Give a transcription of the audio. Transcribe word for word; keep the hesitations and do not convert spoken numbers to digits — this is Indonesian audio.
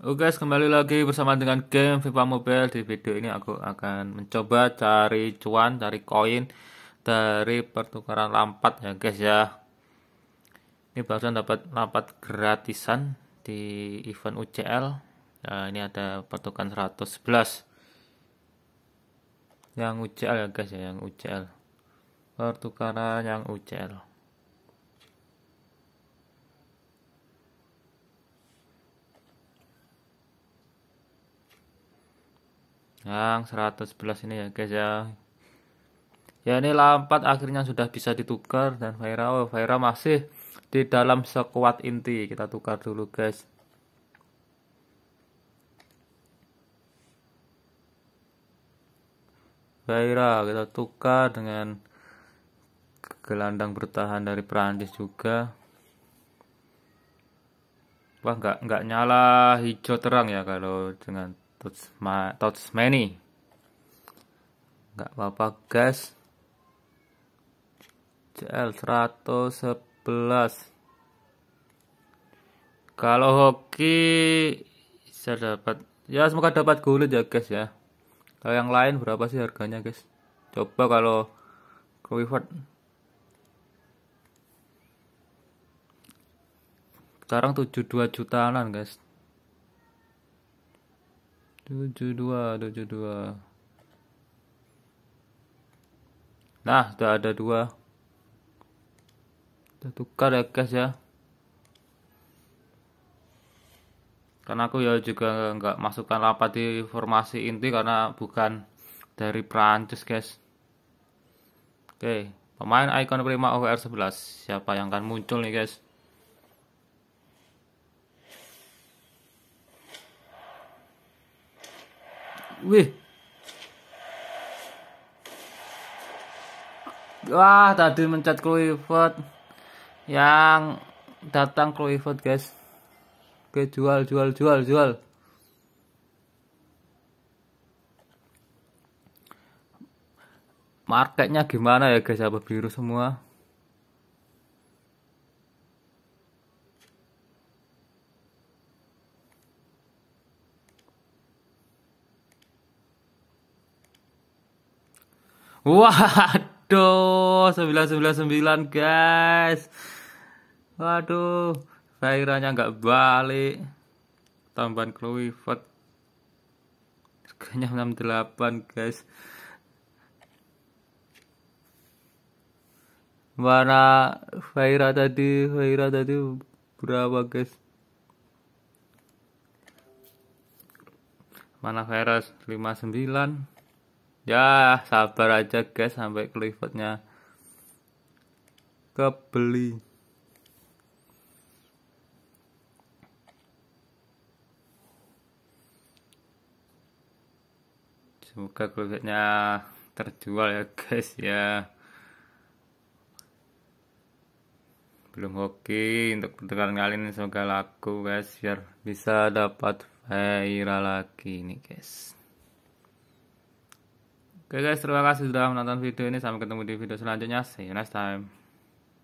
Oke guys, kembali lagi bersama dengan game Vipa Mobile. Di video ini aku akan mencoba cari cuan, cari koin dari pertukaran lampat ya guys ya. Ini barusan dapat lampat gratisan di event U C L. Nah, ini ada pertukaran seratus sebelas yang U C L ya guys ya, yang U C L. Pertukaran yang U C L. Yang seratus sebelas ini ya guys ya. Ya, ini lampat akhirnya sudah bisa ditukar. Dan Vieira, oh, Vieira masih di dalam sekuat inti. Kita tukar dulu guys. Vieira kita tukar dengan gelandang bertahan dari Perancis juga. Wah, nggak nggak nyala hijau terang ya kalau dengan Tchouaméni, nggak apa-apa guys. C L seratus sebelas. Kalau hoki saya dapat ya, semoga dapat gulit ya guys ya. Kalau yang lain berapa sih harganya guys? Coba kalau Crawford sekarang tujuh puluh dua jutaan guys. tujuh puluh dua, tujuh puluh dua. Nah, sudah ada dua. Kita tukar ya guys ya. Karena aku ya juga nggak masukkan lapat di formasi inti karena bukan dari Prancis guys. Oke, pemain ikon prima O W R sebelas. Siapa yang akan muncul nih guys? Wih, wah tadi mencet Kluivert, yang datang Kluivert guys. Oke, jual jual jual jual. Marketnya gimana ya guys? Apa biru semua? Waduh, sembilan sembilan sembilan guys. Waduh, Vieiranya nggak balik. Tambahan Kluivert. Harganya enam puluh delapan guys. Mana Vieira tadi? Vieira tadi berapa guys? Mana Vieira lima puluh sembilan. Ya, sabar aja guys sampai Kluivertnya kebeli. Semoga Kluivertnya terjual ya guys ya. Belum hoki untuk pertukaran kali ini, semoga laku guys biar bisa dapat Vieira lagi nih guys. Oke guys, terima kasih sudah menonton video ini. Sampai ketemu di video selanjutnya. See you next time.